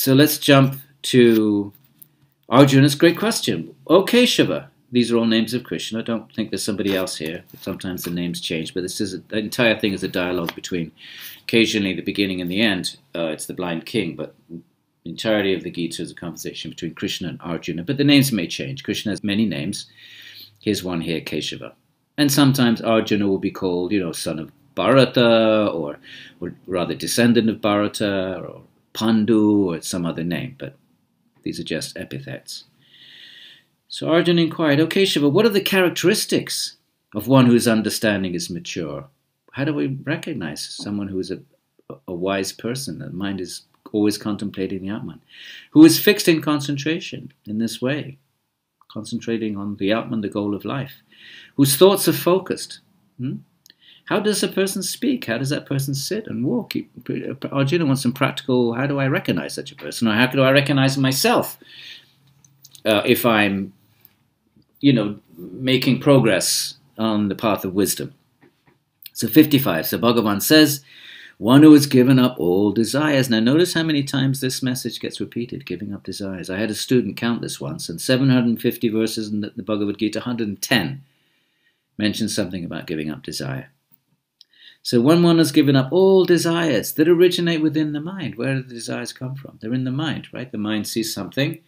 So let's jump to Arjuna's great question. O Keshava. These are all names of Krishna. I don't think there's somebody else here. Sometimes the names change, but this is the entire thing is a dialogue between, occasionally, the beginning and the end. It's the blind king, but the entirety of the Gita is a conversation between Krishna and Arjuna. But the names may change. Krishna has many names. Here's one here, Keshava. And sometimes Arjuna will be called, you know, son of Bharata, or rather descendant of Bharata, or Pandu, or some other name. But these are just epithets. So Arjuna inquired, O Keshava, what are the characteristics of one whose understanding is mature? How do we recognize someone who is a wise person? The mind is always contemplating the Atman. Who is fixed in concentration in this way, concentrating on the Atman, the goal of life. Whose thoughts are focused. How does a person speak? How does that person sit and walk? Arjuna wants some practical, how do I recognize such a person? Or how do I recognize myself if I'm, you know, making progress on the path of wisdom. So 55, so Bhagavan says, one who has given up all desires. Now notice how many times this message gets repeated, giving up desires. I had a student count this once, and 750 verses in the Bhagavad Gita, 110, mentions something about giving up desire. So when one has given up all desires that originate within the mind, where do the desires come from? They're in the mind, right? The mind sees something,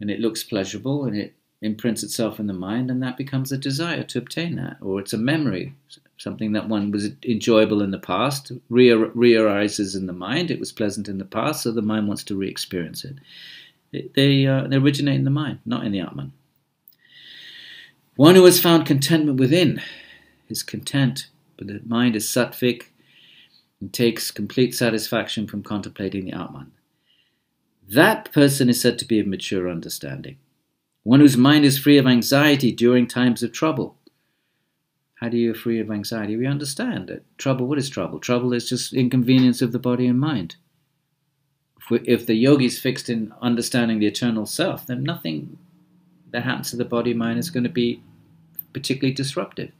and it looks pleasurable, and it imprints itself in the mind, and that becomes a desire to obtain that. Or it's a memory, something that one was enjoyable in the past, re-arises in the mind. It was pleasant in the past, so the mind wants to re-experience it. They originate in the mind, not in the Atman. One who has found contentment within is content, but the mind is sattvic and takes complete satisfaction from contemplating the Atman. That person is said to be of mature understanding. One whose mind is free of anxiety during times of trouble. How do you be free of anxiety? We understand that trouble, what is trouble? Trouble is just inconvenience of the body and mind. If the yogi is fixed in understanding the eternal self, then nothing that happens to the body and mind is going to be particularly disruptive.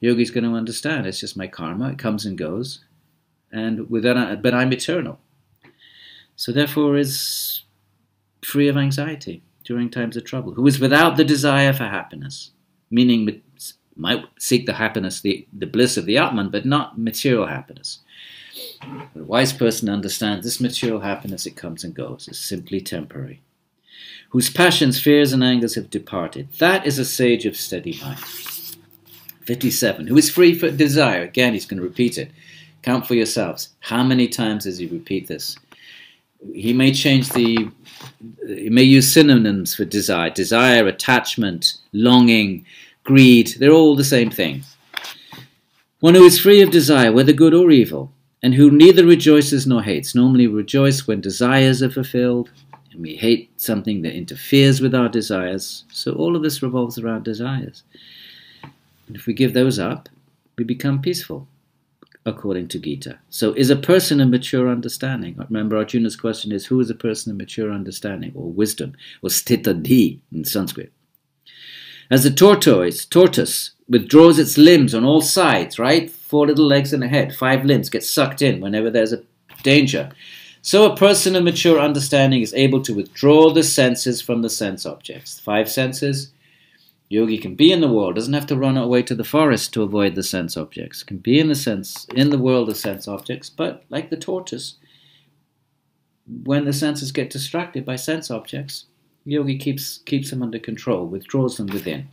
Yogi is going to understand, it's just my karma, it comes and goes, and but I'm eternal. So therefore is free of anxiety during times of trouble, who is without the desire for happiness, meaning might seek the happiness, the bliss of the Atman, but not material happiness. The wise person understands this material happiness, it comes and goes, it's simply temporary. Whose passions, fears and angers have departed. That is a sage of steady mind. 57, who is free from desire. Again, he's going to repeat it. Count for yourselves. How many times does he repeat this? He may change he may use synonyms for desire. Desire, attachment, longing, greed, they're all the same thing. One who is free of desire, whether good or evil, and who neither rejoices nor hates. Normally we rejoice when desires are fulfilled, and we hate something that interferes with our desires. So all of this revolves around desires. And if we give those up, we become peaceful, according to Gita. So is a person of mature understanding? Remember, Arjuna's question is, who is a person of mature understanding, or wisdom, or sthita-dhī in Sanskrit? As the tortoise withdraws its limbs on all sides, right? 4 little legs and a head, 5 limbs get sucked in whenever there's a danger. So a person of mature understanding is able to withdraw the senses from the sense objects. 5 senses. Yogi can be in the world, doesn't have to run away to the forest to avoid the sense objects. Can be in the world of sense objects, but like the tortoise, when the senses get distracted by sense objects, yogi keeps them under control, withdraws them within.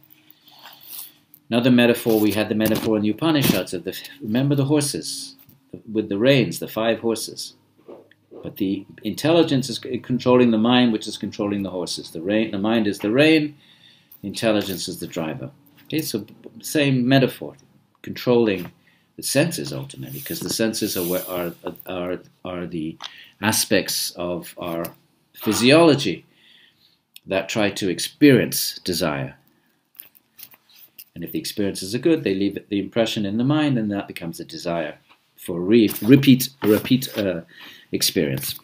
Another metaphor, we had the metaphor in the Upanishads of remember the horses with the reins, the 5 horses. But the intelligence is controlling the mind, which is controlling the horses. The mind is the rein. Intelligence is the driver. Okay, so same metaphor, controlling the senses ultimately, because the senses are the aspects of our physiology that try to experience desire. And if the experiences are good, they leave the impression in the mind, and that becomes a desire for repeat experience.